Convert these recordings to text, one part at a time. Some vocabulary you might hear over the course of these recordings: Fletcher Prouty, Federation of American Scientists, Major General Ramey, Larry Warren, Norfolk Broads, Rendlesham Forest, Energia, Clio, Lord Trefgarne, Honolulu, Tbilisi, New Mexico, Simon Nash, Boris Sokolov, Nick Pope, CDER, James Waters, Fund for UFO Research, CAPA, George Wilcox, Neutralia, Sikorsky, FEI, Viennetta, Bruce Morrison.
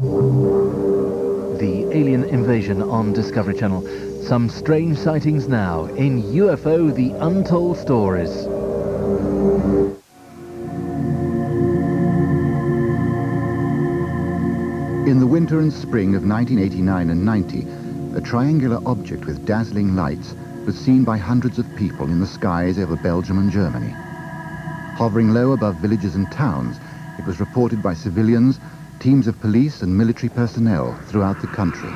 The alien invasion on Discovery Channel. Some strange sightings now in UFO, the Untold Stories. In the winter and spring of 1989 and 90, a triangular object with dazzling lights was seen by hundreds of people in the skies over Belgium and Germany. Hovering low above villages and towns, it was reported by civilians, teams of police and military personnel throughout the country.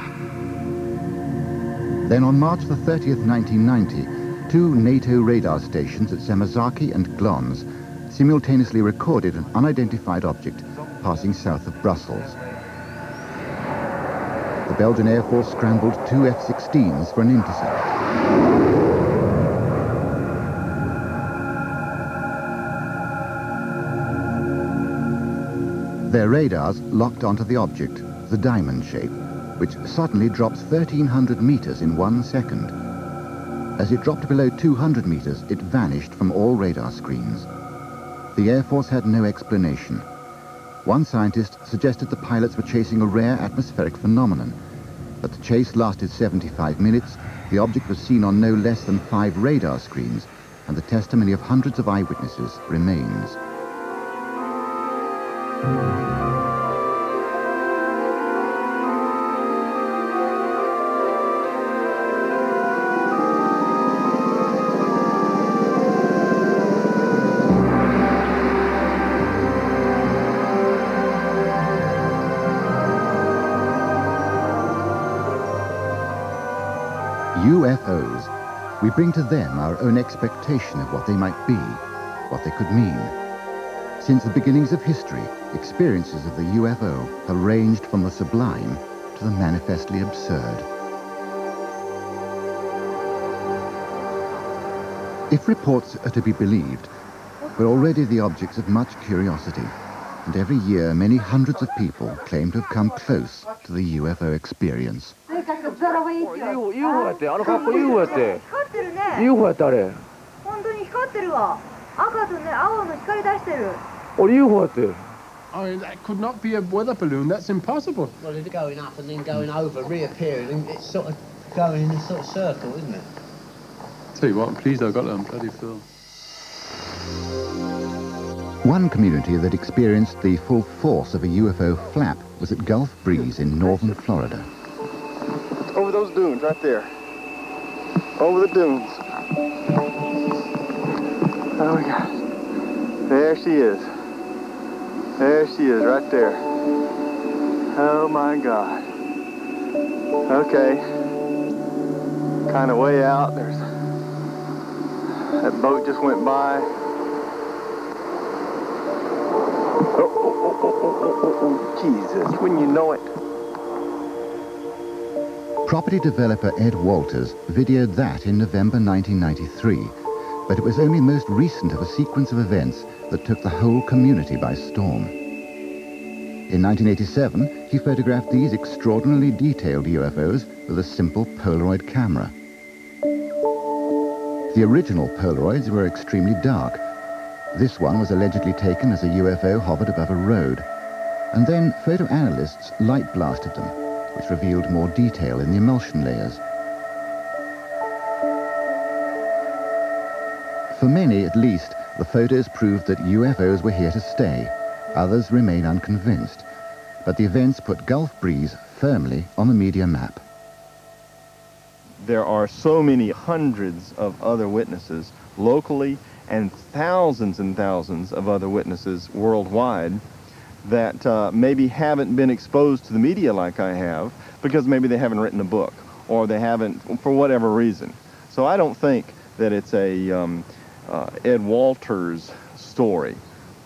Then on March the 30th, 1990, two NATO radar stations at Samazaki and Glonz simultaneously recorded an unidentified object passing south of Brussels. The Belgian Air Force scrambled two F-16s for an intercept. Their radars locked onto the object, the diamond shape, which suddenly drops 1,300 meters in 1 second. As it dropped below 200 meters, it vanished from all radar screens. The Air Force had no explanation. One scientist suggested the pilots were chasing a rare atmospheric phenomenon, but the chase lasted 75 minutes, the object was seen on no less than 5 radar screens, and the testimony of hundreds of eyewitnesses remains. UFOs. We bring to them our own expectation of what they might be, what they could mean. Since the beginnings of history, experiences of the UFO have ranged from the sublime to the manifestly absurd. If reports are to be believed, we're already the objects of much curiosity, and every year many hundreds of people claim to have come close to the UFO experience. Oh, that could not be a weather balloon, that's impossible. Well, it's going up and then going over, reappearing, and it's sort of going in a sort of circle, isn't it? Tell you what, I'm pleased I've got that on bloody film. One community that experienced the full force of a UFO flap was at Gulf Breeze in northern Florida. Over those dunes, right there. Over the dunes. Oh my gosh. There she is. There she is, right there. Oh my God. Okay. Kind of way out. There's that boat just went by. Jesus, wouldn't you know it? Property developer Ed Walters videoed that in November 1993, but it was only most recent of a sequence of events that took the whole community by storm. In 1987, he photographed these extraordinarily detailed UFOs with a simple Polaroid camera. The original Polaroids were extremely dark. This one was allegedly taken as a UFO hovered above a road, and then photo analysts light blasted them, which revealed more detail in the emulsion layers. For many, at least, the photos proved that UFOs were here to stay. Others remain unconvinced. But the events put Gulf Breeze firmly on the media map. There are so many hundreds of other witnesses locally and thousands of other witnesses worldwide that maybe haven't been exposed to the media like I have, because maybe they haven't written a book, or they haven't, for whatever reason. So I don't think that it's a Ed Walters story.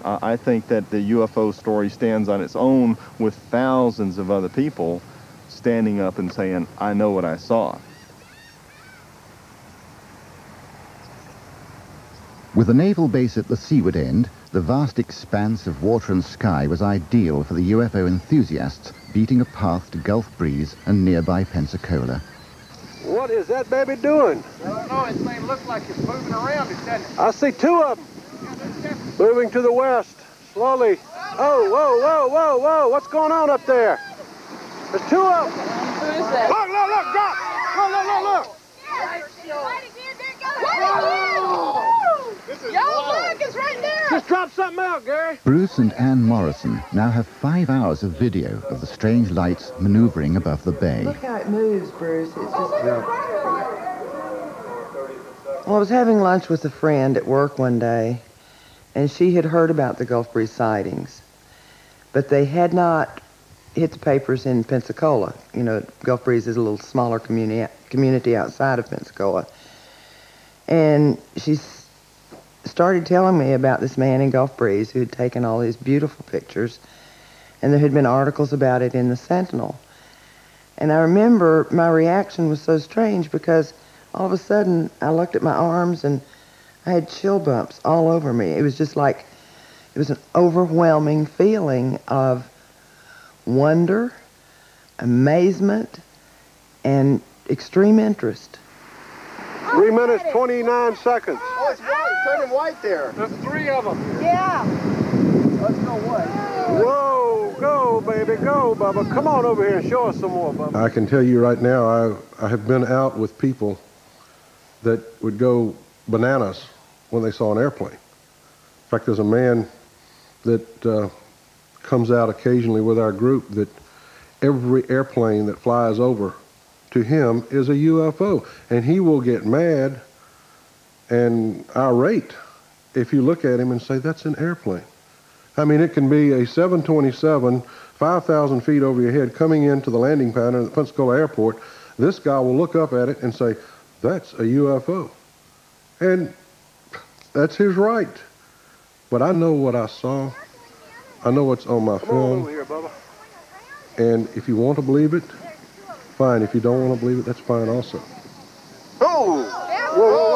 I think that the UFO story stands on its own with thousands of other people standing up and saying, I know what I saw. With a naval base at the seaward end, the vast expanse of water and sky was ideal for the UFO enthusiasts beating a path to Gulf Breeze and nearby Pensacola. What is that baby doing? I don't know. It may look like it's moving around, doesn't it? I see two of them moving to the west, slowly. Oh, whoa, whoa, whoa, whoa. What's going on up there? There's two of them. Look, drop. Look. Just drop something out, Gary. Bruce and Ann Morrison now have 5 hours of video of the strange lights maneuvering above the bay. Look how it moves, Bruce. It's just... Well, I was having lunch with a friend at work one day, and she had heard about the Gulf Breeze sightings, but they had not hit the papers in Pensacola. You know, Gulf Breeze is a little smaller community outside of Pensacola. And she started telling me about this man in Gulf Breeze who had taken all these beautiful pictures, and there had been articles about it in the Sentinel. And I remember my reaction was so strange because all of a sudden I looked at my arms and I had chill bumps all over me. It was just like, it was an overwhelming feeling of wonder, amazement, and extreme interest. 3 minutes, 29 seconds. Oh, it's white, turning white there. There's three of them. Yeah. Let's go white. Whoa, go, baby, go, Bubba. Come on over here and show us some more, Bubba. I can tell you right now, I have been out with people that would go bananas when they saw an airplane. In fact, there's a man that comes out occasionally with our group that every airplane that flies over to him is a UFO, and he will get mad and irate if you look at him and say, that's an airplane. I mean, it can be a 727, 5,000 feet over your head, coming into the landing pad at the Pensacola airport. This guy will look up at it and say, that's a UFO. And that's his right. But I know what I saw. I know what's on my film. Come on over here, Bubba. And if you want to believe it, fine. If you don't want to believe it, that's fine also. Oh! Whoa!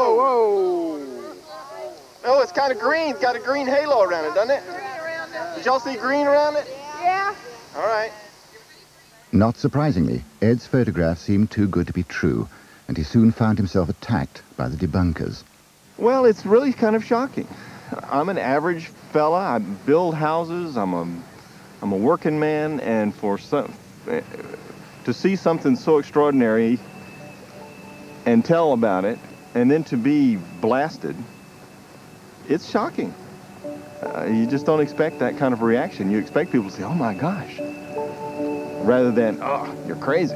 Oh, it's kind of green. It's got a green halo around it, doesn't it? Did y'all see green around it? Yeah. All right. Not surprisingly, Ed's photograph seemed too good to be true, and he soon found himself attacked by the debunkers. Well, it's really kind of shocking. I'm an average fella. I build houses. I'm a working man, and for some... to see something so extraordinary and tell about it, and then to be blasted, it's shocking. You just don't expect that kind of reaction. You expect people to say, oh my gosh, rather than, oh, you're crazy.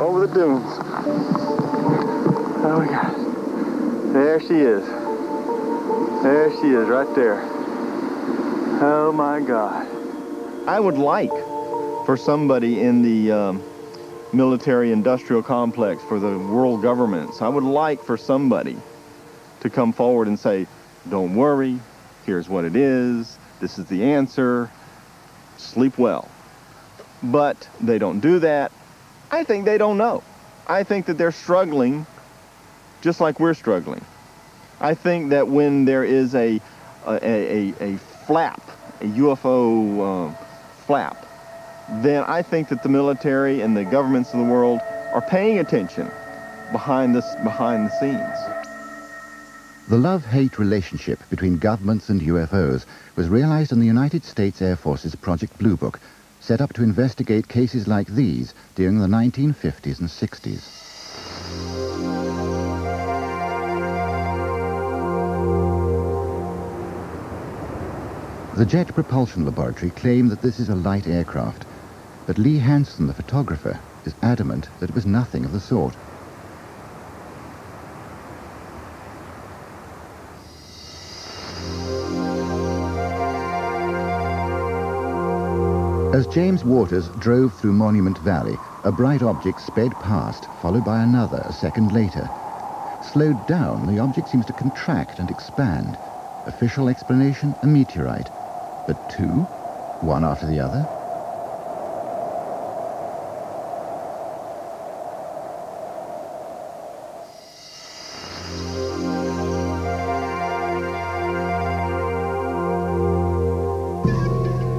Over the dunes. Oh my gosh. There she is. There she is, right there. Oh my God. I would like for somebody in the military-industrial complex, for the world governments, I would like for somebody to come forward and say, don't worry, here's what it is, this is the answer, sleep well. But they don't do that. I think they don't know. I think that they're struggling just like we're struggling. I think that when there is a flap, a UFO flap, then I think that the military and the governments of the world are paying attention behind the scenes. The love-hate relationship between governments and UFOs was realized in the United States Air Force's Project Blue Book, set up to investigate cases like these during the 1950s and 60s. The Jet Propulsion Laboratory claimed that this is a light aircraft, but Lee Hansen, the photographer, is adamant that it was nothing of the sort. As James Waters drove through Monument Valley, a bright object sped past, followed by another a second later. Slowed down, the object seems to contract and expand. Official explanation, a meteorite. But two, one after the other.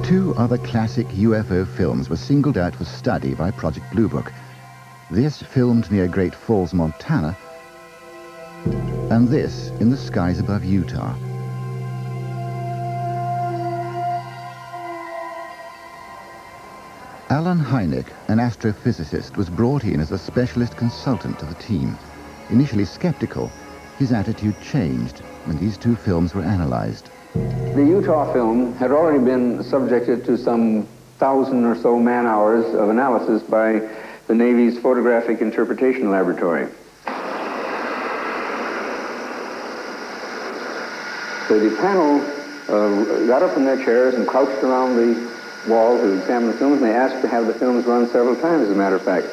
Two other classic UFO films were singled out for study by Project Blue Book. This filmed near Great Falls, Montana, and this in the skies above Utah. Alan Hynek, an astrophysicist, was brought in as a specialist consultant to the team. Initially skeptical, his attitude changed when these two films were analyzed. The Utah film had already been subjected to some 1,000 or so man-hours of analysis by the Navy's Photographic Interpretation Laboratory. So the panel got up from their chairs and crouched around the wall to examine the films, and they asked to have the films run several times, as a matter of fact.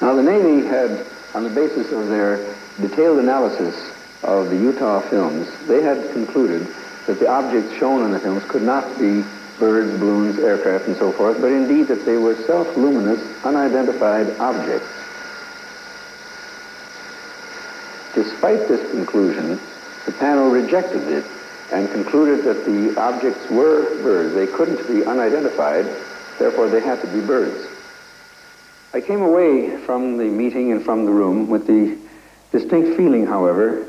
Now, the Navy had, on the basis of their detailed analysis of the Utah films, they had concluded that the objects shown in the films could not be birds, balloons, aircraft, and so forth, but indeed that they were self-luminous, unidentified objects. Despite this conclusion, the panel rejected it and concluded that the objects were birds. They couldn't be unidentified, therefore they had to be birds. I came away from the meeting and from the room with the distinct feeling, however,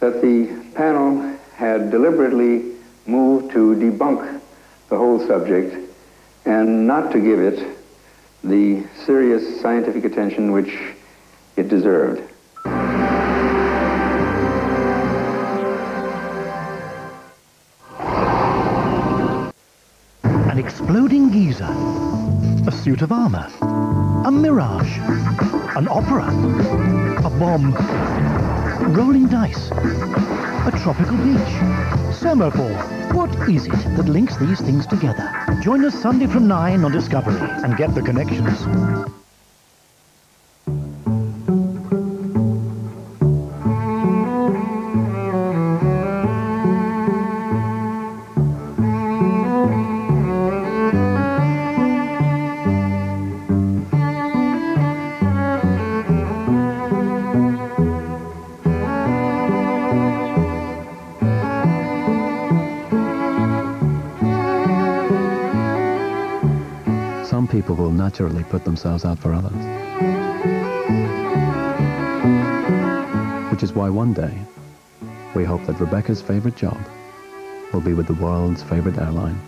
that the panel had deliberately moved to debunk the whole subject and not to give it the serious scientific attention which it deserved. An exploding geyser, a suit of armor, a mirage, an opera, a bomb, rolling dice, a tropical beach, semaphore. What is it that links these things together? Join us Sunday from 9 on Discovery and get the connections. People will naturally put themselves out for others. Which is why one day, we hope that Rebecca's favorite job will be with the world's favorite airline.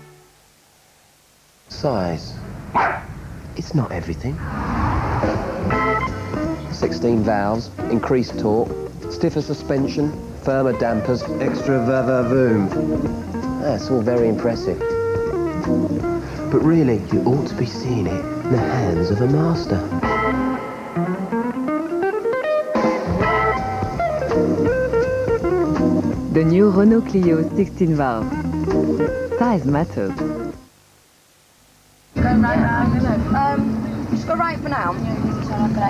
Size. It's not everything. 16 valves, increased torque, stiffer suspension, firmer dampers, extra va-va-voom. That's all very impressive. But really, you ought to be seeing it in the hands of a master. The new Renault Clio 16 valve. Size matters. Go right now. Just go right for now. What,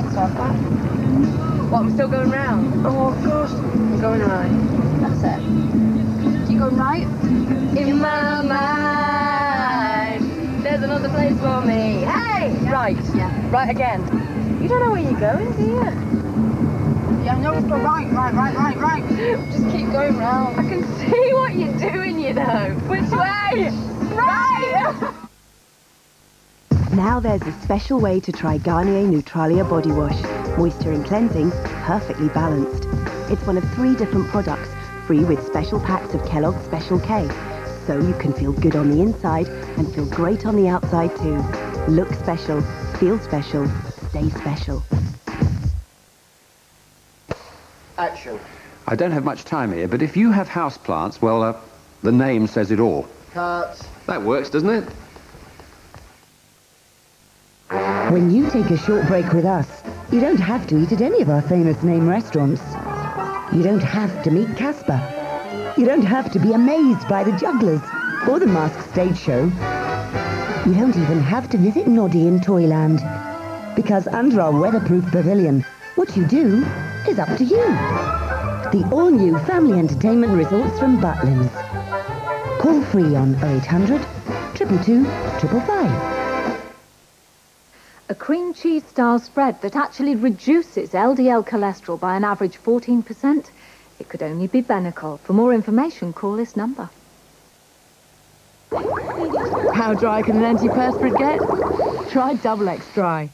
I'm still going round? Oh, of course. I'm going right. That's it. Do you go right? In my mind. There's another place for me. Hey! Yeah. Right. Yeah. Right again. You don't know where you're going, do you? Yeah, I know. Just go right. Just keep going round. I can see what you're doing, you know. Which way? Right! Now there's a special way to try Garnier Neutralia Body Wash. Moisture and cleansing, perfectly balanced. It's one of 3 different products, free with special packs of Kellogg's Special K. So you can feel good on the inside and feel great on the outside too. Look special, feel special, stay special. Action. I don't have much time here, but if you have houseplants, well, the name says it all. Cut. That works, doesn't it? When you take a short break with us, you don't have to eat at any of our famous name restaurants. You don't have to meet Casper. You don't have to be amazed by the jugglers or the masked stage show. You don't even have to visit Noddy in Toyland, because under our weatherproof pavilion, what you do is up to you. The all-new family entertainment resorts from Butlins. Call free on 0800 222 555. A cream cheese style spread that actually reduces LDL cholesterol by an average 14%. It could only be Benecol. For more information, call this number. How dry can an antiperspirant get? Try Double X Dry.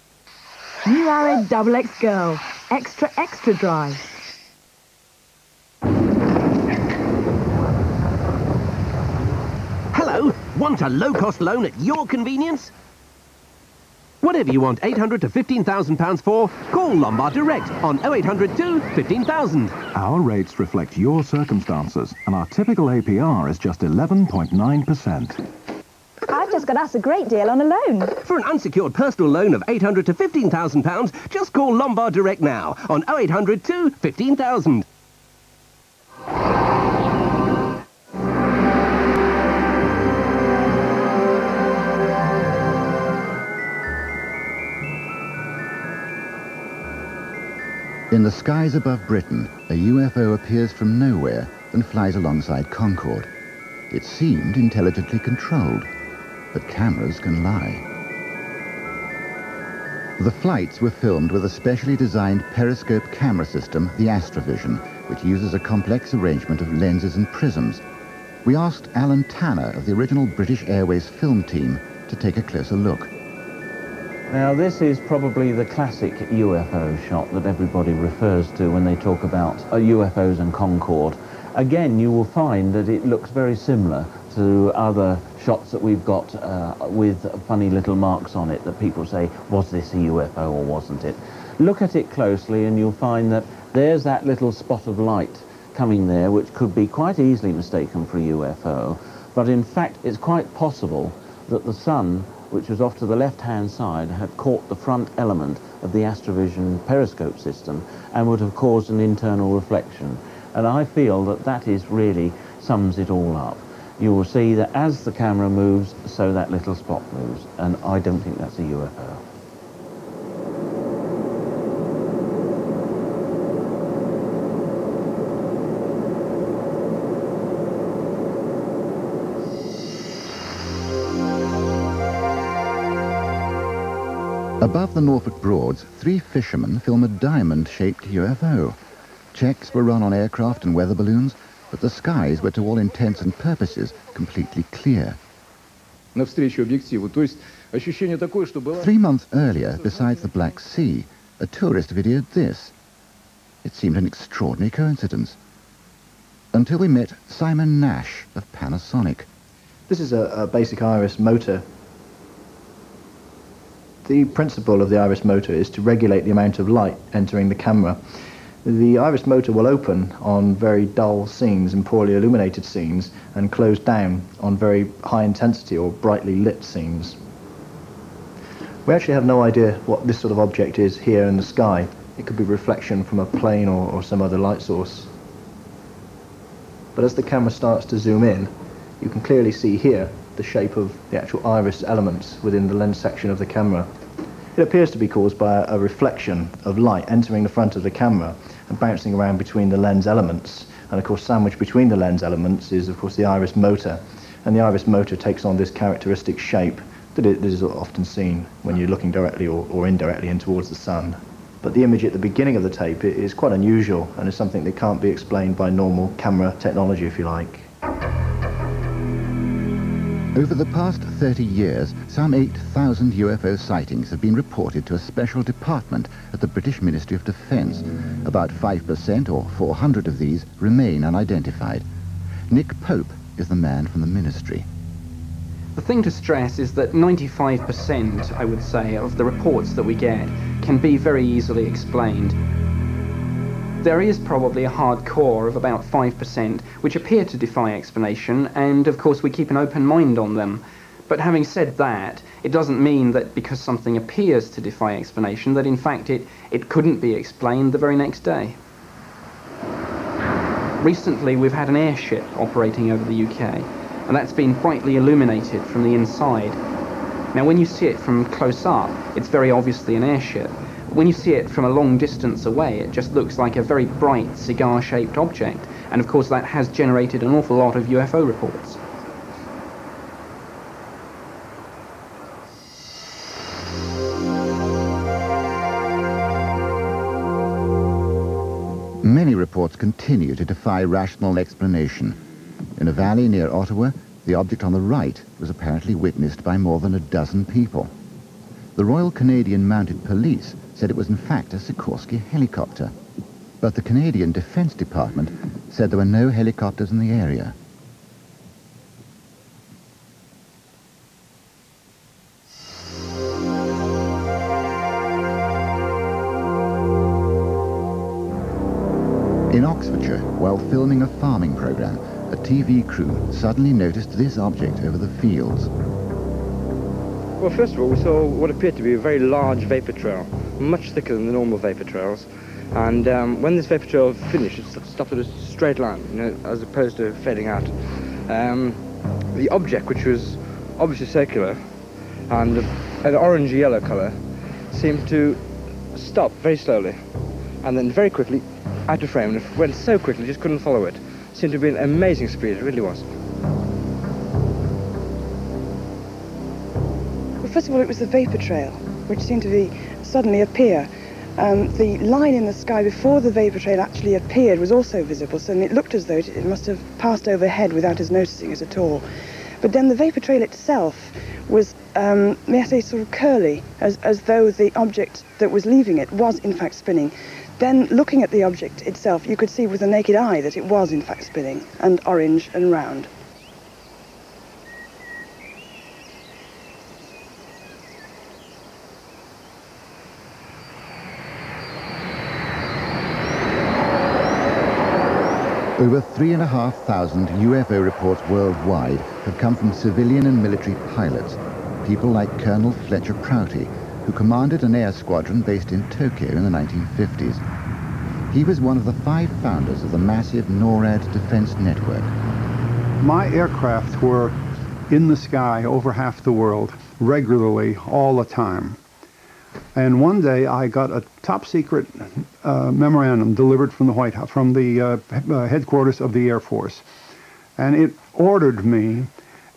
New Arid Double X Girl. Extra, extra dry. Hello? Want a low-cost loan at your convenience? Whatever you want £800 to £15,000 for, call Lombard Direct on 0800 2 15,000. Our rates reflect your circumstances, and our typical APR is just 11.9%. I've just got us a great deal on a loan. For an unsecured personal loan of £800 to £15,000, just call Lombard Direct now on 0800 2 15,000. In the skies above Britain, a UFO appears from nowhere and flies alongside Concorde. It seemed intelligently controlled, but cameras can lie. The flights were filmed with a specially designed periscope camera system, the Astrovision, which uses a complex arrangement of lenses and prisms. We asked Alan Tanner of the original British Airways film team to take a closer look. Now, this is probably the classic UFO shot that everybody refers to when they talk about UFOs and Concorde. Again, you will find that it looks very similar to other shots that we've got with funny little marks on it that people say, was this a UFO or wasn't it? Look at it closely and you'll find that there's that little spot of light coming there, which could be quite easily mistaken for a UFO, but in fact it's quite possible that the sun, which was off to the left-hand side, had caught the front element of the Astrovision periscope system and would have caused an internal reflection. And I feel that that is really sums it all up. You will see that as the camera moves, so that little spot moves, and I don't think that's a UFO. Above the Norfolk Broads, three fishermen film a diamond-shaped UFO. Checks were run on aircraft and weather balloons, but the skies were to all intents and purposes completely clear. 3 months earlier, besides the Black Sea, a tourist videoed this. It seemed an extraordinary coincidence. Until we met Simon Nash of Panasonic. This is a basic Iris motor. The principle of the Iris motor is to regulate the amount of light entering the camera. The Iris motor will open on very dull scenes and poorly illuminated scenes and close down on very high intensity or brightly lit scenes. We actually have no idea what this sort of object is here in the sky. It could be reflection from a plane or some other light source. But as the camera starts to zoom in, you can clearly see here the shape of the actual iris elements within the lens section of the camera. It appears to be caused by a reflection of light entering the front of the camera and bouncing around between the lens elements, and of course sandwiched between the lens elements is of course the iris motor, and the iris motor takes on this characteristic shape that is often seen when you're looking directly or indirectly in towards the sun. But the image at the beginning of the tape is quite unusual and is something that can't be explained by normal camera technology, if you like. Over the past 30 years, some 8,000 UFO sightings have been reported to a special department at the British Ministry of Defence. About 5% or 400 of these remain unidentified. Nick Pope is the man from the ministry. The thing to stress is that 95%, I would say, of the reports that we get can be very easily explained. There is probably a hard core of about 5% which appear to defy explanation, and of course we keep an open mind on them. But having said that, it doesn't mean that because something appears to defy explanation that in fact it couldn't be explained the very next day. Recently we've had an airship operating over the UK, and that's been brightly illuminated from the inside. Now when you see it from close up, it's very obviously an airship. When you see it from a long distance away, it just looks like a very bright cigar-shaped object, and of course that has generated an awful lot of UFO reports. Many reports continue to defy rational explanation. In a valley near Ottawa, the object on the right was apparently witnessed by more than a dozen people. The Royal Canadian Mounted Police said it was in fact a Sikorsky helicopter, but the Canadian Defence Department said there were no helicopters in the area. While filming a farming program, a TV crew suddenly noticed this object over the fields. Well, first of all, we saw what appeared to be a very large vapor trail, much thicker than the normal vapor trails. And when this vapor trail finished, it stopped at a straight line, you know, as opposed to fading out. The object, which was obviously circular and an orange-yellow colour, seemed to stop very slowly and then very quickly out of frame. And it went so quickly, just couldn't follow it. It seemed to be an amazing speed, it really was. Well, first of all, it was the vapour trail, which seemed to be suddenly appear. The line in the sky before the vapour trail actually appeared was also visible, so it looked as though it must have passed overhead without us noticing it at all. But then the vapour trail itself was, may I say, sort of curly, as though the object that was leaving it was in fact spinning. Then, looking at the object itself, you could see with the naked eye that it was in fact spinning, and orange and round. Over 3,500 UFO reports worldwide have come from civilian and military pilots, people like Colonel Fletcher Prouty, who commanded an air squadron based in Tokyo in the 1950s. He was one of the 5 founders of the massive NORAD defense network. My aircraft were in the sky over half the world, regularly, all the time. And one day I got a top-secret memorandum delivered from the White House, from the headquarters of the Air Force, and it ordered me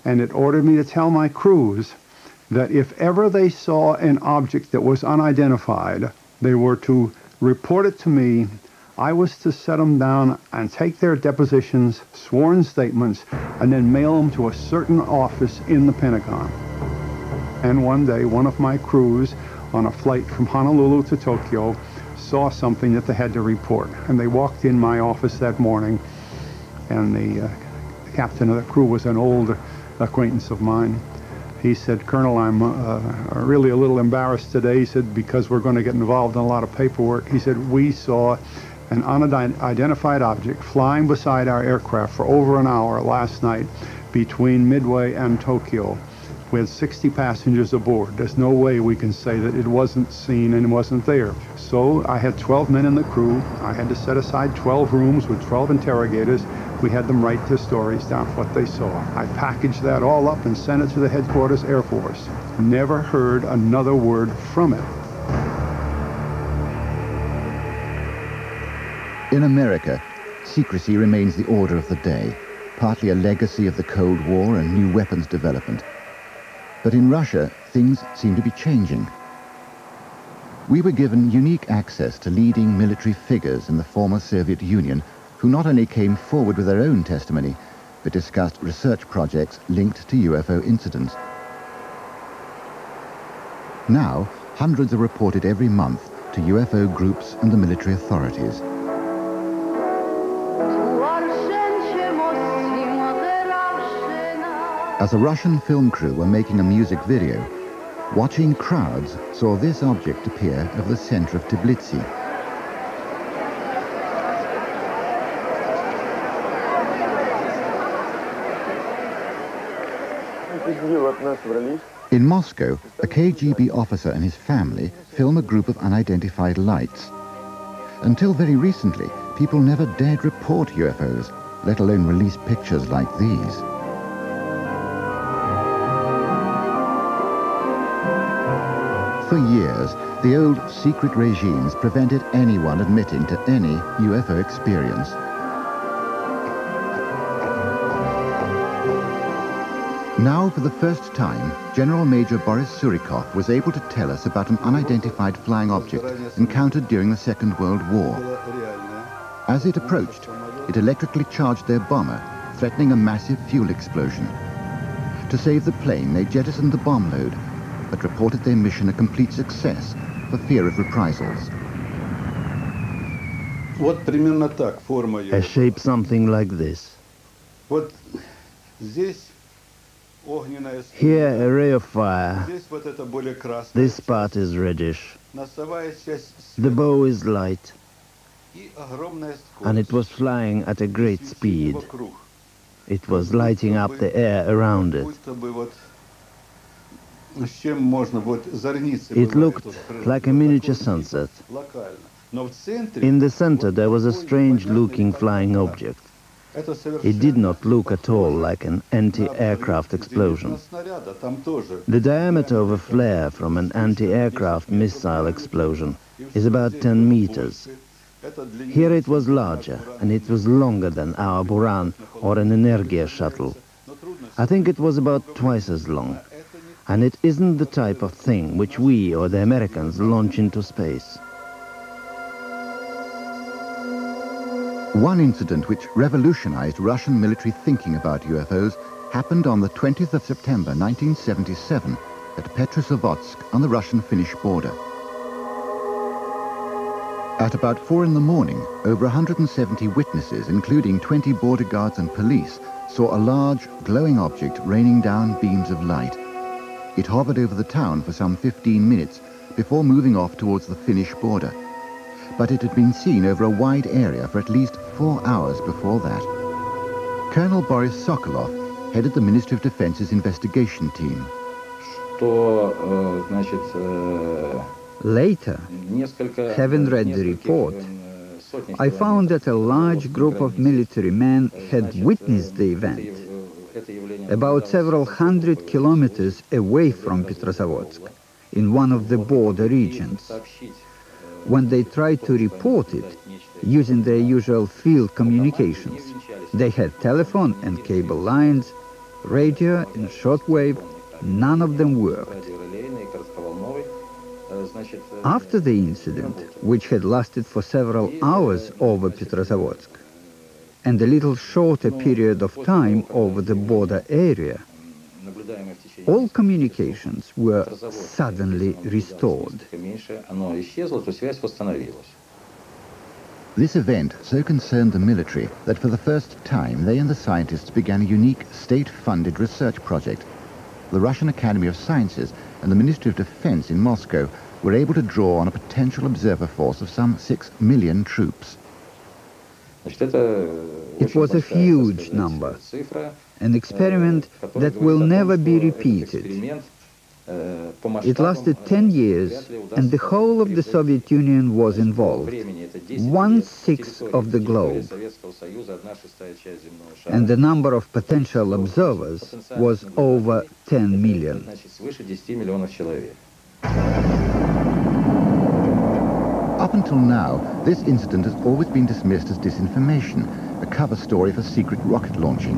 to tell my crews that if ever they saw an object that was unidentified, they were to report it to me. I was to set them down and take their depositions, sworn statements, and then mail them to a certain office in the Pentagon. And one day, one of my crews, on a flight from Honolulu to Tokyo, saw something that they had to report. And they walked in my office that morning, and the captain of the crew was an old acquaintance of mine. He said, "Colonel, I'm really a little embarrassed today," he said, "because we're going to get involved in a lot of paperwork." He said, "We saw an unidentified object flying beside our aircraft for over an hour last night between Midway and Tokyo. We had 60 passengers aboard. There's no way we can say that it wasn't seen and it wasn't there." So I had 12 men in the crew. I had to set aside 12 rooms with 12 interrogators. We had them write their stories down, what they saw. I packaged that all up and sent it to the headquarters Air Force. Never heard another word from it. In America, secrecy remains the order of the day, partly a legacy of the Cold War and new weapons development. But in Russia, things seem to be changing. We were given unique access to leading military figures in the former Soviet Union, who not only came forward with their own testimony, but discussed research projects linked to UFO incidents. Now, hundreds are reported every month to UFO groups and the military authorities. As a Russian film crew were making a music video, watching crowds saw this object appear over the center of Tbilisi. In Moscow, a KGB officer and his family film a group of unidentified lights. Until very recently, people never dared report UFOs, let alone release pictures like these. For years, the old secret regimes prevented anyone admitting to any UFO experience. Now, for the first time, General Major Boris Surikov was able to tell us about an unidentified flying object encountered during the Second World War. As it approached, it electrically charged their bomber, threatening a massive fuel explosion. To save the plane, they jettisoned the bomb load, but reported their mission a complete success for fear of reprisals. A shape something like this. Here, a ray of fire. This part is reddish. The bow is light. and it was flying at a great speed. It was lighting up the air around it. It looked like a miniature sunset. In the center there was a strange-looking flying object. It did not look at all like an anti-aircraft explosion. The diameter of a flare from an anti-aircraft missile explosion is about 10 meters. Here it was larger, and it was longer than our Buran or an Energia shuttle. I think it was about twice as long. And it isn't the type of thing which we or the Americans launch into space. One incident which revolutionized Russian military thinking about UFOs happened on the 20th of September 1977 at Petrozavodsk on the Russian-Finnish border. At about 4 in the morning, over 170 witnesses, including 20 border guards and police, saw a large, glowing object raining down beams of light. It hovered over the town for some 15 minutes before moving off towards the Finnish border. But it had been seen over a wide area for at least 4 hours before that. Colonel Boris Sokolov headed the Ministry of Defence's investigation team. Later, having read the report, I found that a large group of military men had witnessed the event about several hundred kilometers away from Petrozavodsk, in one of the border regions. When they tried to report it using their usual field communications, they had telephone and cable lines, radio and shortwave, none of them worked. After the incident, which had lasted for several hours over Petrozavodsk, and a little shorter period of time over the border area, all communications were suddenly restored. This event so concerned the military that for the first time they and the scientists began a unique state-funded research project. The Russian Academy of Sciences and the Ministry of Defense in Moscow were able to draw on a potential observer force of some 6 million troops. It was a huge number, an experiment that will never be repeated. It lasted 10 years, and the whole of the Soviet Union was involved, 1/6 of the globe. And the number of potential observers was over 10 million. Up until now, this incident has always been dismissed as disinformation, a cover story for secret rocket launching.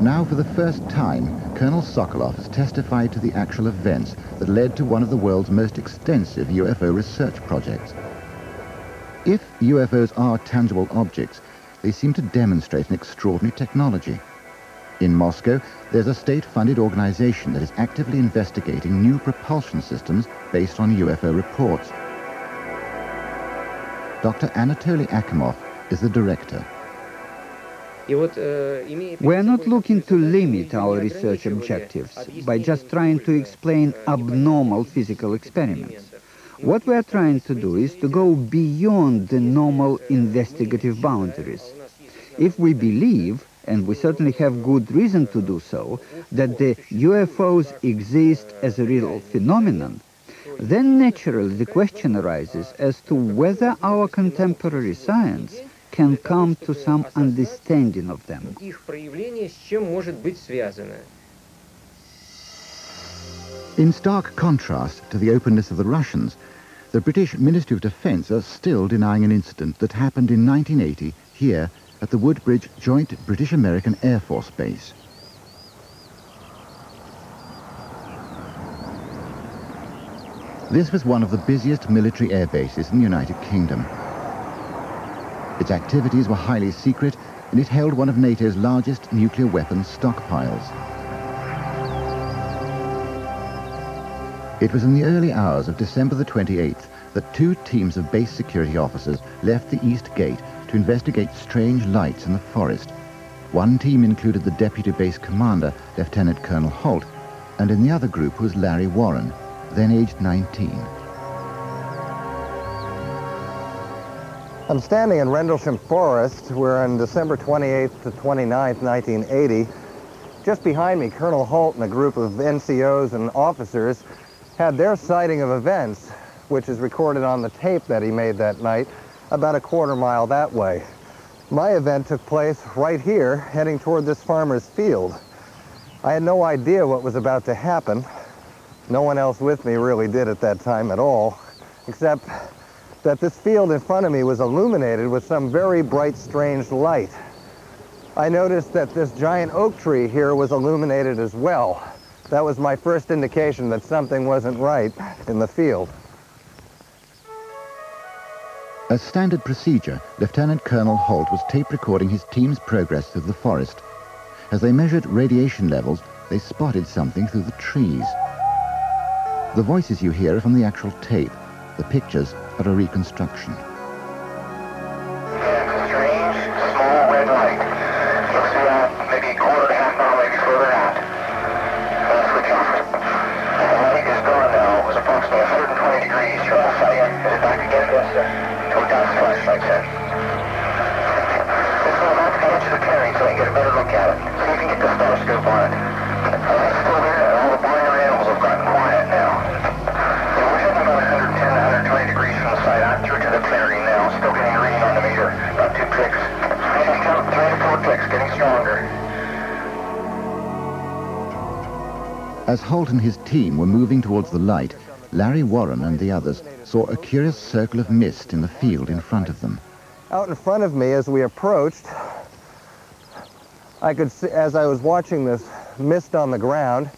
Now, for the first time, Colonel Sokolov has testified to the actual events that led to one of the world's most extensive UFO research projects. If UFOs are tangible objects, they seem to demonstrate an extraordinary technology. In Moscow, there's a state-funded organization that is actively investigating new propulsion systems based on UFO reports. Dr. Anatoly Akimov is the director. We are not looking to limit our research objectives by just trying to explain abnormal physical experiments. What we are trying to do is to go beyond the normal investigative boundaries. If we believe, and we certainly have good reason to do so, that the UFOs exist as a real phenomenon, then naturally the question arises as to whether our contemporary science can come to some understanding of them. In stark contrast to the openness of the Russians, the British Ministry of Defence are still denying an incident that happened in 1980 here at the Woodbridge Joint British-American Air Force Base. This was one of the busiest military air bases in the United Kingdom. Its activities were highly secret, and it held one of NATO's largest nuclear weapons stockpiles. It was in the early hours of December the 28th that 2 teams of base security officers left the East Gate to investigate strange lights in the forest. One team included the deputy base commander, Lieutenant Colonel Holt, and in the other group was Larry Warren, then aged 19. I'm standing in Rendlesham Forest, where on December 28th to 29th, 1980, just behind me, Colonel Holt and a group of NCOs and officers had their sighting of events, which is recorded on the tape that he made that night, about a quarter mile that way. My event took place right here, heading toward this farmer's field. I had no idea what was about to happen. No one else with me really did at that time at all, except that this field in front of me was illuminated with some very bright, strange light. I noticed that this giant oak tree here was illuminated as well. That was my first indication that something wasn't right in the field. As standard procedure, Lieutenant Colonel Holt was tape recording his team's progress through the forest. As they measured radiation levels, they spotted something through the trees. The voices you hear are from the actual tape. The pictures are a reconstruction. Strange, small red light. Looks around maybe a quarter, half mile, maybe further out. Switch off. The light is gone now. It was approximately 120 degrees. You're off fire. It's back again against us. Go down twice like that. It's not out to the edge of the clearing so I can get a better look at it. See if you can get the telescope on it. The light's still there and all the blind animals have gotten quiet now. I'm through to the clearing now, still getting a reading on the meter, about 2 clicks. Maybe count 3 or 4 clicks, getting stronger. As Holt and his team were moving towards the light, Larry Warren and the others saw a curious circle of mist in the field in front of them. Out in front of me as we approached, I could see, as I was watching this mist on the ground,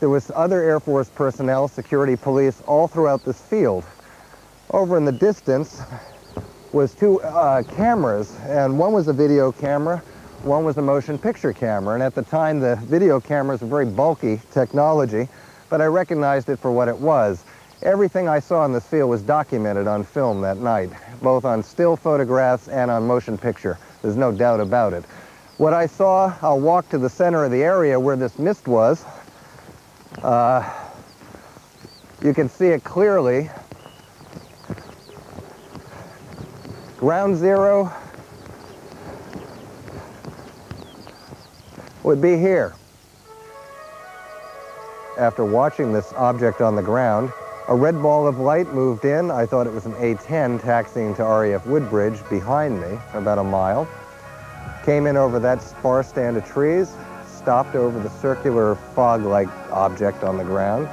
there was other Air Force personnel, security, police, all throughout this field. Over in the distance was two cameras, and one was a video camera, one was a motion picture camera. And at the time, the video cameras were very bulky technology, but I recognized it for what it was. Everything I saw in this field was documented on film that night, both on still photographs and on motion picture. There's no doubt about it. What I saw, I'll walk to the center of the area where this mist was. You can see it clearly. Ground zero would be here. After watching this object on the ground, a red ball of light moved in. I thought it was an A-10 taxiing to RAF Woodbridge behind me, about a mile. Came in over that far stand of trees, stopped over the circular fog-like object on the ground,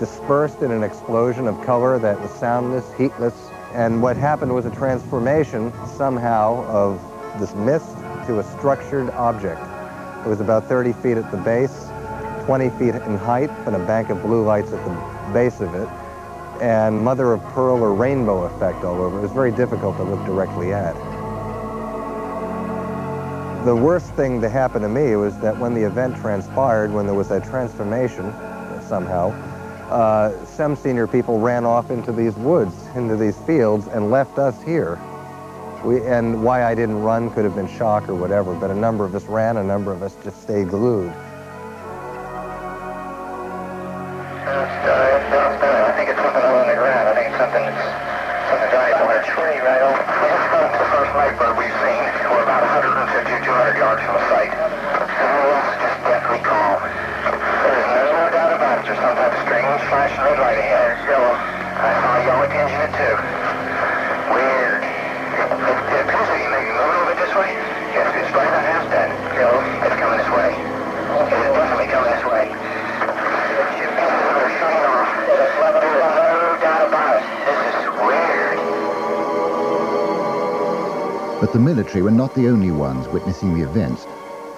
dispersed in an explosion of color that was soundless, heatless, and what happened was a transformation, somehow, of this mist to a structured object. It was about 30 feet at the base, 20 feet in height, and a bank of blue lights at the base of it, and mother of pearl or rainbow effect all over. It was very difficult to look directly at. The worst thing to happen to me was that when the event transpired, when there was that transformation, somehow, some senior people ran off into these woods, into these fields, and left us here. And why I didn't run could have been shock or whatever, but a number of us ran, a number of us just stayed glued. The military were not the only ones witnessing the events.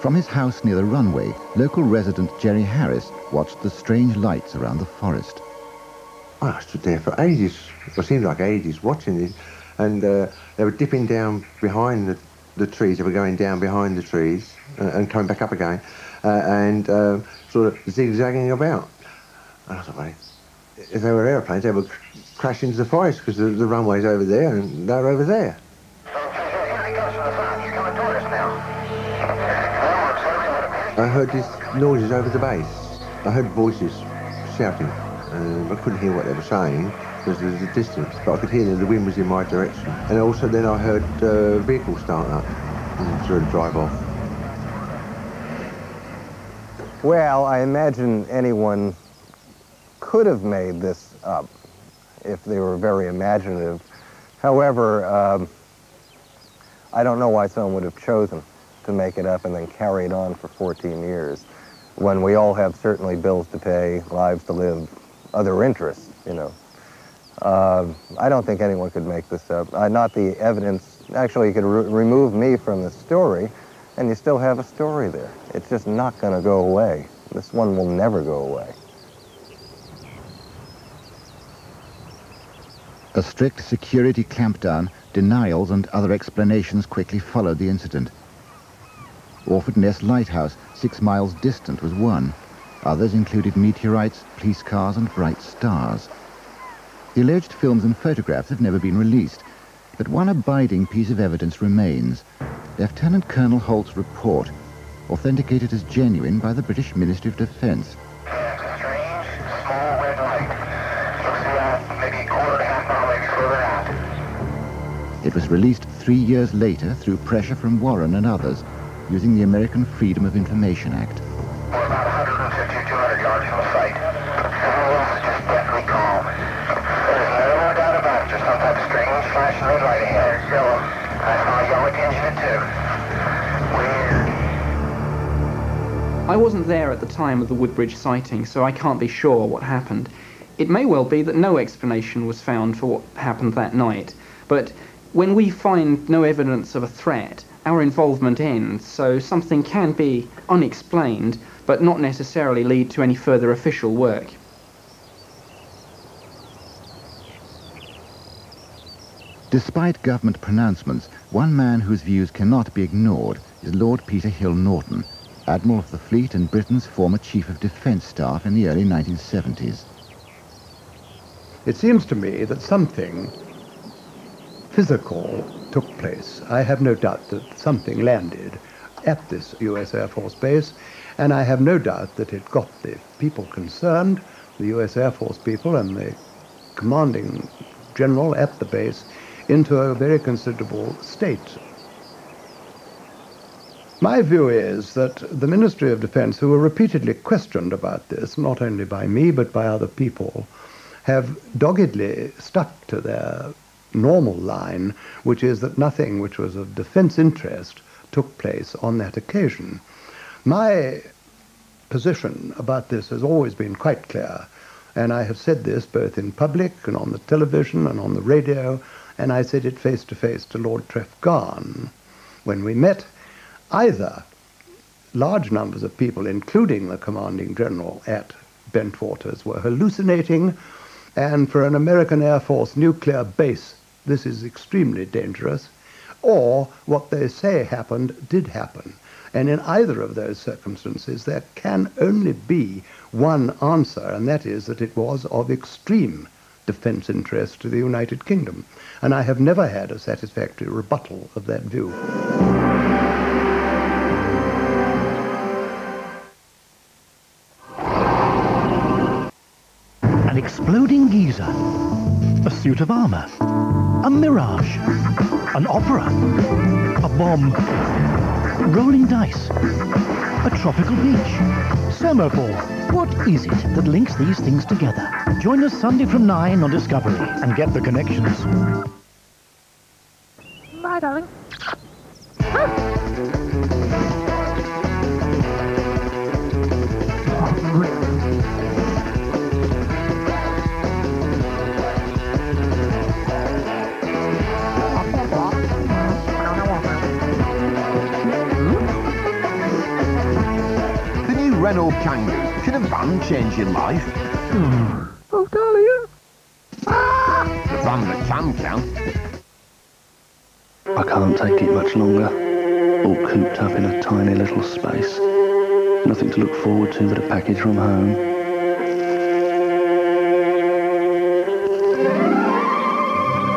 From his house near the runway, local resident Jerry Harris watched the strange lights around the forest. I stood there for ages, it seemed like ages, watching it, and they were dipping down behind the trees, they were going down behind the trees and coming back up again, and sort of zigzagging about. And I thought, well, if they were airplanes, they would crash into the forest because the runway's over there and they're over there. I heard these noises over the base. I heard voices shouting, I couldn't hear what they were saying because there was a distance, but I could hear that the wind was in my direction. And also then I heard vehicles start up and sort of drive off. Well, I imagine anyone could have made this up if they were very imaginative. However, I don't know why someone would have chosen to make it up and then carry it on for 14 years when we all have certainly bills to pay, lives to live, other interests, you know. I don't think anyone could make this up. Not the evidence. Actually, you could remove me from the story and you still have a story there. It's just not going to go away. This one will never go away. A strict security clampdown, denials and other explanations quickly followed the incident. Orford Ness Lighthouse, 6 miles distant, was one. Others included meteorites, police cars and bright stars. The alleged films and photographs have never been released, but one abiding piece of evidence remains. Lieutenant Colonel Holt's report, authenticated as genuine by the British Ministry of Defence. It was released 3 years later through pressure from Warren and others, using the American Freedom of Information Act. We're about 150, 200 yards from the site. Everyone else is just deathly calm. There's no doubt about it. There's some type of strange flashing red light ahead. It's yellow. I saw yellow attention too. Weird. I wasn't there at the time of the Woodbridge sighting, so I can't be sure what happened. It may well be that no explanation was found for what happened that night, but when we find no evidence of a threat, our involvement ends, so something can be unexplained, but not necessarily lead to any further official work. Despite government pronouncements, one man whose views cannot be ignored is Lord Peter Hill-Norton, Admiral of the Fleet and Britain's former Chief of Defence Staff in the early 1970s. It seems to me that something physical took place. I have no doubt that something landed at this U.S. Air Force base, and I have no doubt that it got the people concerned, the U.S. Air Force people and the commanding general at the base, into a very considerable state. My view is that the Ministry of Defense, who were repeatedly questioned about this, not only by me but by other people, have doggedly stuck to their normal line, which is that nothing which was of defense interest took place on that occasion. My position about this has always been quite clear, and I have said this both in public and on the television and on the radio, and I said it face to face to Lord Trefgarne when we met. Either large numbers of people, including the commanding general at Bentwaters, were hallucinating, and for an American Air Force nuclear base this is extremely dangerous, or what they say happened did happen. And in either of those circumstances there can only be one answer, and that is that it was of extreme defense interest to the United Kingdom. And I have never had a satisfactory rebuttal of that view. An exploding geyser, a suit of armor, a mirage, an opera, a bomb, rolling dice, a tropical beach, semaphore. What is it that links these things together? Join us Sunday from 9 on Discovery and get the connections. Bye, darling. Renault Kangoo should a van change your life? Oh, darling. Ah! The van that can. I can't take it much longer. All cooped up in a tiny little space. Nothing to look forward to but a package from home.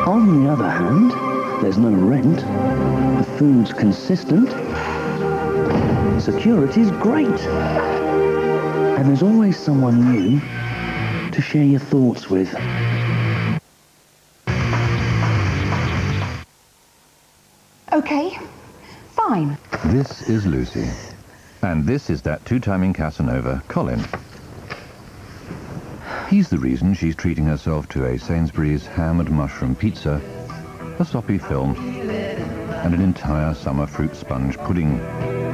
On the other hand, there's no rent. The food's consistent. Security's great. And there's always someone new to share your thoughts with. Okay, fine. This is Lucy. And this is that two-timing Casanova, Colin. He's the reason she's treating herself to a Sainsbury's ham and mushroom pizza, a soppy film, and an entire summer fruit sponge pudding,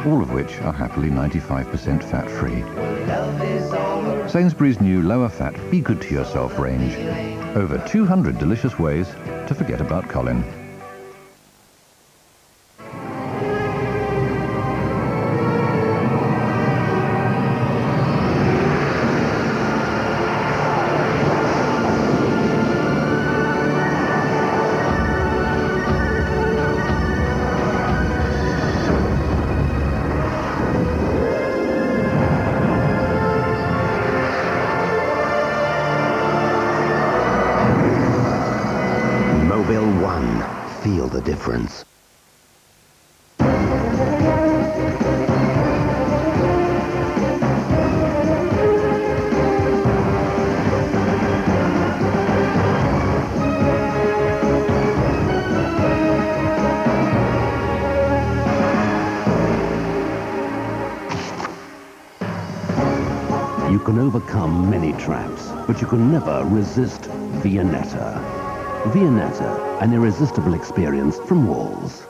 all of which are happily 95% fat-free. Sainsbury's new lower-fat, be-good-to-yourself range. Over 200 delicious ways to forget about Colin. Difference. You can overcome many traps, but you can never resist Viennetta. Viennetta, an irresistible experience from Walls.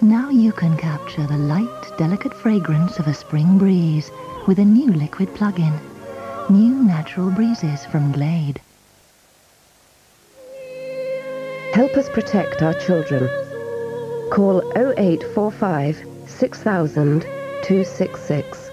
Now you can capture the light, delicate fragrance of a spring breeze with a new liquid plug-in. New natural breezes from Glade. Help us protect our children. Call 0845 6000 266.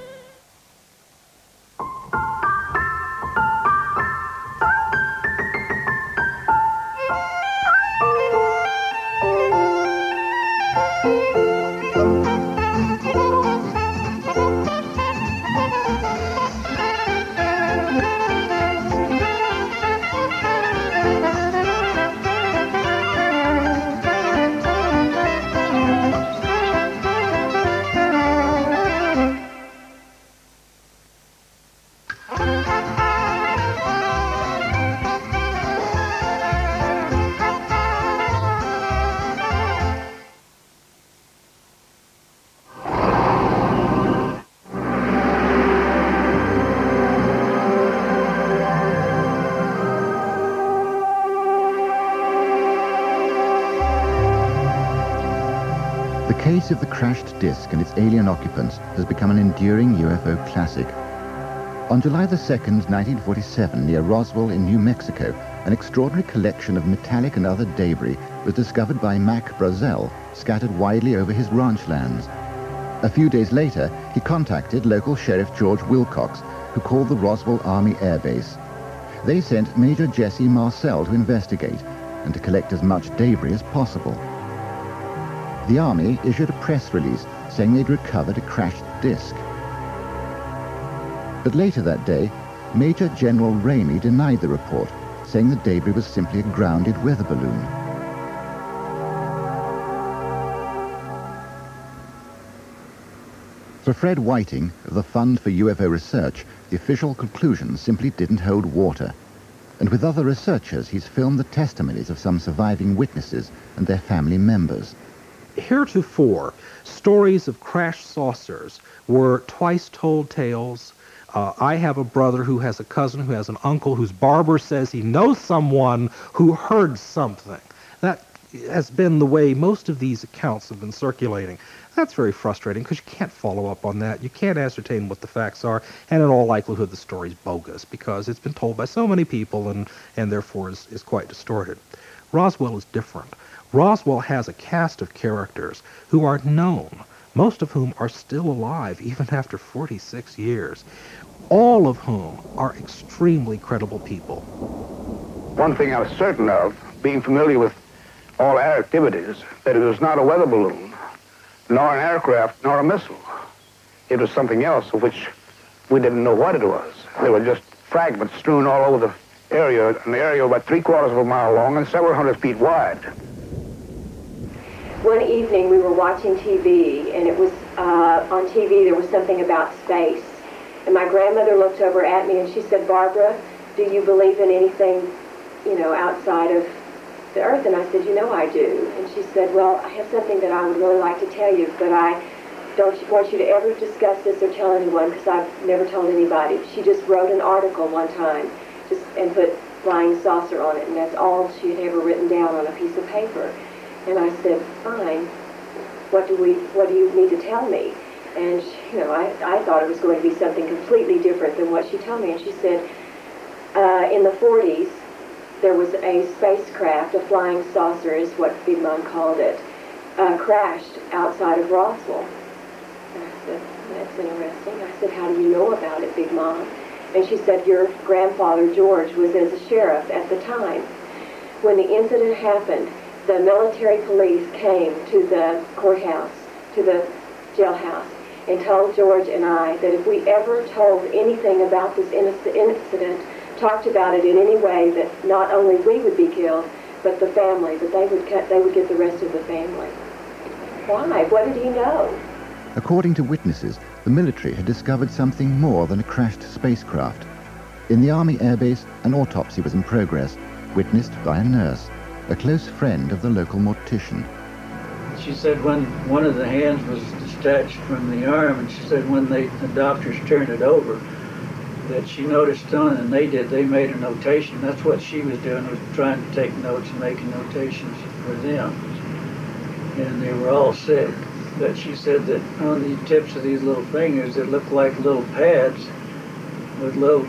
Of the crashed disc and its alien occupants has become an enduring UFO classic. On July the 2nd, 1947, near Roswell in New Mexico, an extraordinary collection of metallic and other debris was discovered by Mac Brazel, scattered widely over his ranch lands. A few days later, he contacted local Sheriff George Wilcox, who called the Roswell Army Air Base. They sent Major Jesse Marcel to investigate and to collect as much debris as possible. The Army issued a press release saying they'd recovered a crashed disc. But later that day, Major General Ramey denied the report, saying the debris was simply a grounded weather balloon. For Fred Whiting, of the Fund for UFO Research, the official conclusion simply didn't hold water. And with other researchers, he's filmed the testimonies of some surviving witnesses and their family members. Heretofore, stories of crashed saucers were twice-told tales. I have a brother who has a cousin who has an uncle whose barber says he knows someone who heard something. That has been the way most of these accounts have been circulating. That's very frustrating because you can't follow up on that. You can't ascertain what the facts are, and in all likelihood the story's bogus because it's been told by so many people and therefore is quite distorted. Roswell is different. Roswell has a cast of characters who are known, most of whom are still alive even after 46 years, all of whom are extremely credible people. One thing I was certain of, being familiar with all our activities, that it was not a weather balloon, nor an aircraft, nor a missile. It was something else of which we didn't know what it was. There were just fragments strewn all over the area, an area about 3/4 of a mile long and several hundred feet wide. One evening we were watching TV, and it was on TV there was something about space, And my grandmother looked over at me and she said, Barbara, do you believe in anything, you know, outside of the earth? And I said, you know, I do. And she said, well, I have something that I would really like to tell you, but I don't want you to ever discuss this or tell anyone because I've never told anybody. She just wrote an article one time and put flying saucer on it, and that's all she had ever written down on a piece of paper. And I said, fine, what do you need to tell me? And she, you know, I thought it was going to be something completely different than what she told me. And she said, in the 40s, there was a spacecraft, a flying saucer is what Big Mom called it, crashed outside of Roswell. And I said, that's interesting. I said, how do you know about it, Big Mom? And she said, your grandfather, George, was as a sheriff at the time. When the incident happened, the military police came to the courthouse, to the jailhouse, and told George and I that if we ever told anything about this incident, talked about it in any way, that not only we would be killed, but the family, that they would get the rest of the family. Why? What did he know? According to witnesses, the military had discovered something more than a crashed spacecraft. In the Army Air Base, an autopsy was in progress, witnessed by a nurse, a close friend of the local mortician. She said when one of the hands was detached from the arm, and she said when the doctors turned it over, that she noticed on, and they made a notation. That's what she was doing, was trying to take notes and making notations for them. And they were all sick. But she said that on the tips of these little fingers, that looked like little pads with little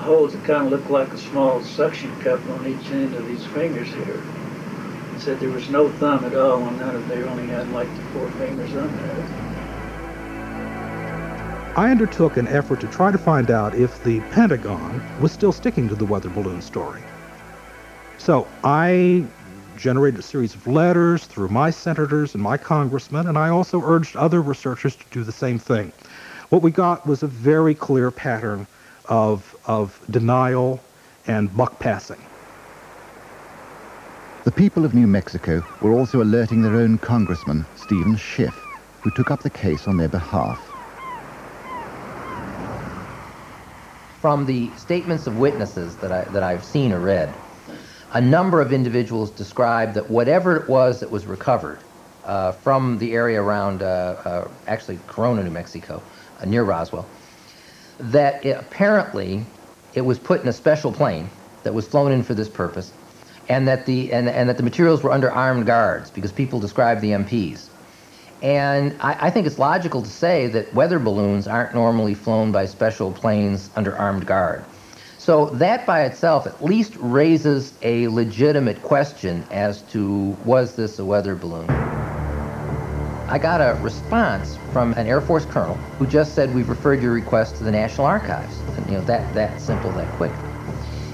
holes that kind of looked like a small suction cup on each end of these fingers here. She said there was no thumb at all on none of them. They only had like the 4 fingers on there. I undertook an effort to try to find out if the Pentagon was still sticking to the weather balloon story. So I generated a series of letters through my senators and my congressmen, and I also urged other researchers to do the same thing. What we got was a very clear pattern of denial and buck passing. The people of New Mexico were also alerting their own congressman, Stephen Schiff, who took up the case on their behalf. From the statements of witnesses that I've seen or read, a number of individuals described that whatever it was that was recovered from the area around, actually Corona, New Mexico, near Roswell, that apparently it was put in a special plane that was flown in for this purpose, and that the materials were under armed guards because people described the MPs. And I think it's logical to say that weather balloons aren't normally flown by special planes under armed guard. So that by itself at least raises a legitimate question as to, was this a weather balloon? I got a response from an Air Force colonel who just said, we've referred your request to the National Archives. And, you know, that simple, that quick.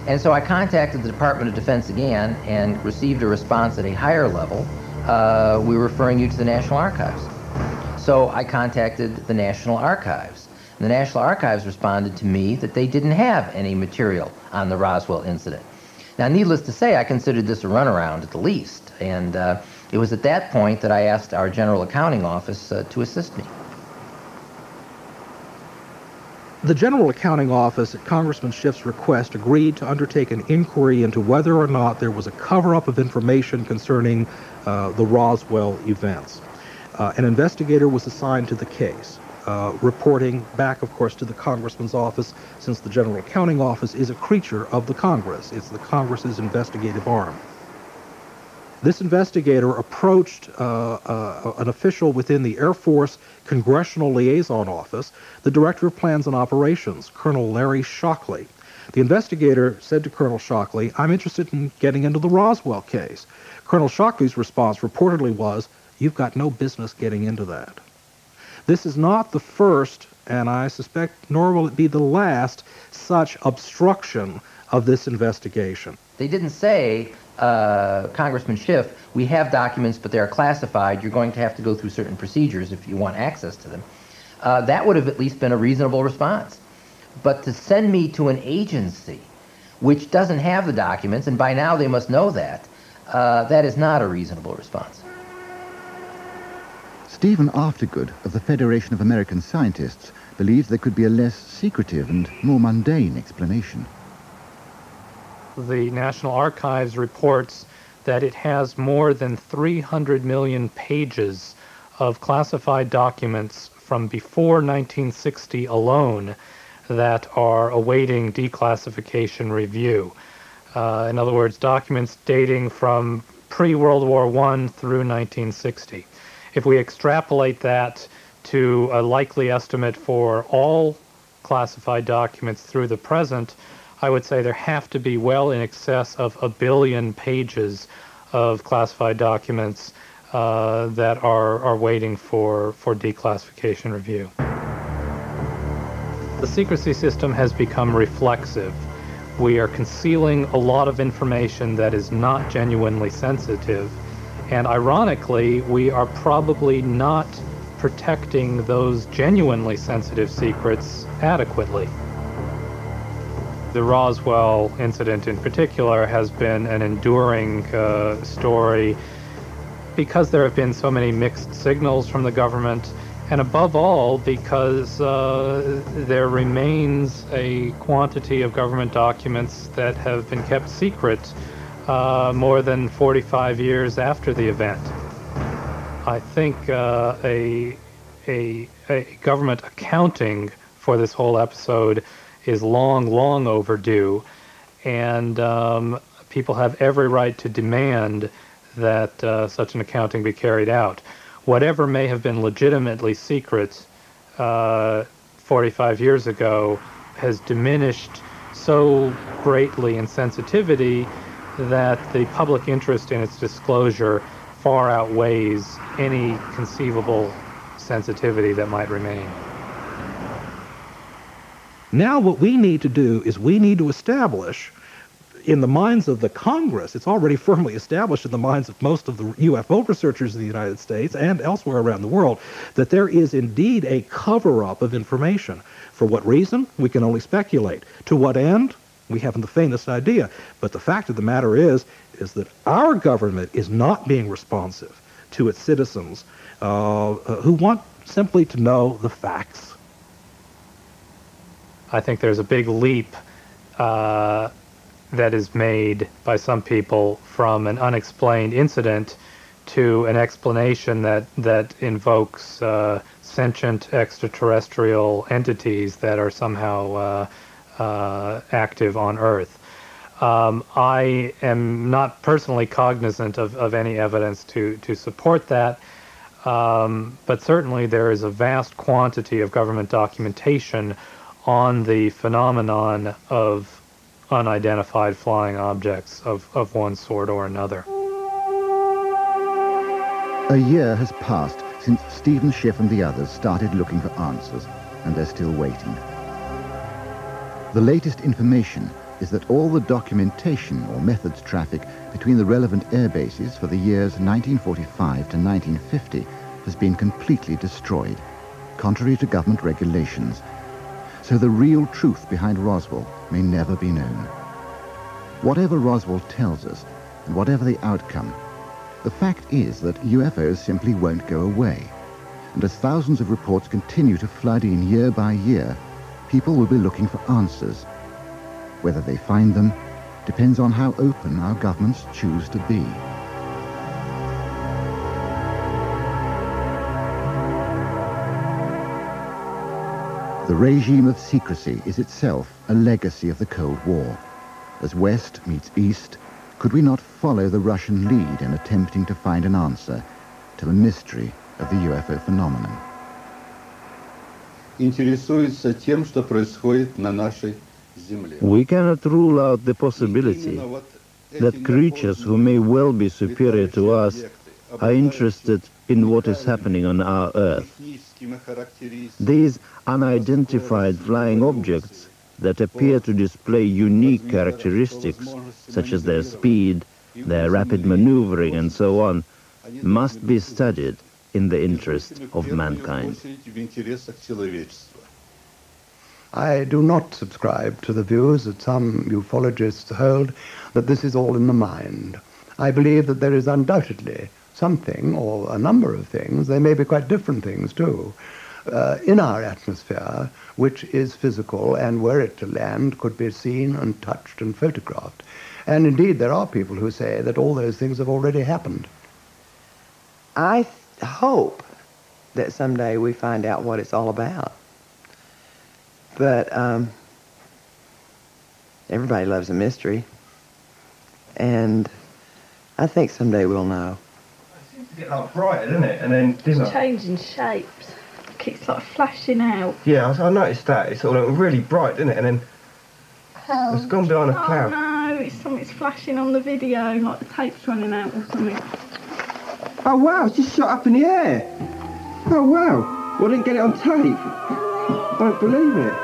And so I contacted the Department of Defense again and received a response at a higher level. We're referring you to the National Archives. So I contacted the National Archives. And the National Archives responded to me that they didn't have any material on the Roswell incident. Now, needless to say, I considered this a runaround at the least. And it was at that point that I asked our General Accounting Office to assist me. The General Accounting Office, at Congressman Schiff's request, agreed to undertake an inquiry into whether or not there was a cover-up of information concerning the Roswell events. An investigator was assigned to the case, reporting back, of course, to the Congressman's office, since the General Accounting Office is a creature of the Congress. It's the Congress's investigative arm. This investigator approached an official within the Air Force Congressional Liaison Office, the Director of Plans and Operations, Colonel Larry Shockley. The investigator said to Colonel Shockley, I'm interested in getting into the Roswell case. Colonel Shockley's response reportedly was, you've got no business getting into that. This is not the first, and I suspect nor will it be the last, such obstruction of this investigation. They didn't say, Congressman Schiff, we have documents, but they're classified. You're going to have to go through certain procedures if you want access to them. That would have at least been a reasonable response. But to send me to an agency which doesn't have the documents, and by now they must know that, that is not a reasonable response. Stephen Aftergood of the Federation of American Scientists believed there could be a less secretive and more mundane explanation. The National Archives reports that it has more than 300 million pages of classified documents from before 1960 alone that are awaiting declassification review. In other words, documents dating from pre-World War I through 1960. If we extrapolate that to a likely estimate for all classified documents through the present, I would say there have to be well in excess of 1 billion pages of classified documents that are waiting for declassification review. The secrecy system has become reflexive. We are concealing a lot of information that is not genuinely sensitive, and ironically, we are probably not protecting those genuinely sensitive secrets adequately. The Roswell incident in particular has been an enduring story because there have been so many mixed signals from the government, and above all because there remains a quantity of government documents that have been kept secret more than 45 years after the event. I think a government accounting for this whole episode is long, long overdue, and people have every right to demand that such an accounting be carried out. Whatever may have been legitimately secret 45 years ago has diminished so greatly in sensitivity that the public interest in its disclosure far outweighs any conceivable sensitivity that might remain. Now what we need to do is we need to establish in the minds of the Congress, it's already firmly established in the minds of most of the UFO researchers in the United States and elsewhere around the world, that there is indeed a cover-up of information. For what reason? We can only speculate. To what end? We haven't the faintest idea. But the fact of the matter is that our government is not being responsive to its citizens who want simply to know the facts. I think there's a big leap that is made by some people from an unexplained incident to an explanation that invokes sentient extraterrestrial entities that are somehow active on Earth. I am not personally cognizant of any evidence to support that, but certainly there is a vast quantity of government documentation on the phenomenon of unidentified flying objects of one sort or another. A year has passed since Stephen Schiff and the others started looking for answers, and they're still waiting. The latest information is that all the documentation or methods traffic between the relevant air bases for the years 1945 to 1950 has been completely destroyed, contrary to government regulations. So the real truth behind Roswell may never be known. Whatever Roswell tells us, and whatever the outcome, the fact is that UFOs simply won't go away. And as thousands of reports continue to flood in year by year, people will be looking for answers. Whether they find them depends on how open our governments choose to be. The regime of secrecy is itself a legacy of the Cold War. As West meets East, could we not follow the Russian lead in attempting to find an answer to the mystery of the UFO phenomenon? We cannot rule out the possibility that creatures who may well be superior to us are interested in what is happening on our Earth. These unidentified flying objects that appear to display unique characteristics, such as their speed, their rapid maneuvering, and so on, must be studied in the interest of mankind. I do not subscribe to the views that some ufologists hold that this is all in the mind. I believe that there is undoubtedly something or a number of things, they may be quite different things too, in our atmosphere, which is physical, and were it to land, could be seen and touched and photographed. And indeed, there are people who say that all those things have already happened. I hope that someday we find out what it's all about. But everybody loves a mystery. And I think someday we'll know. It seems to get like brighter, doesn't it? And then dinner. It's changing shapes. It keeps like flashing out. Yeah, I noticed that. It's all like, really bright, isn't it? And then it's gone behind a cloud. Oh, no, something's flashing on the video, like the tape's running out or something. Oh, wow, it's just shot up in the air. Oh, wow. Well, I didn't get it on tape. I don't believe it.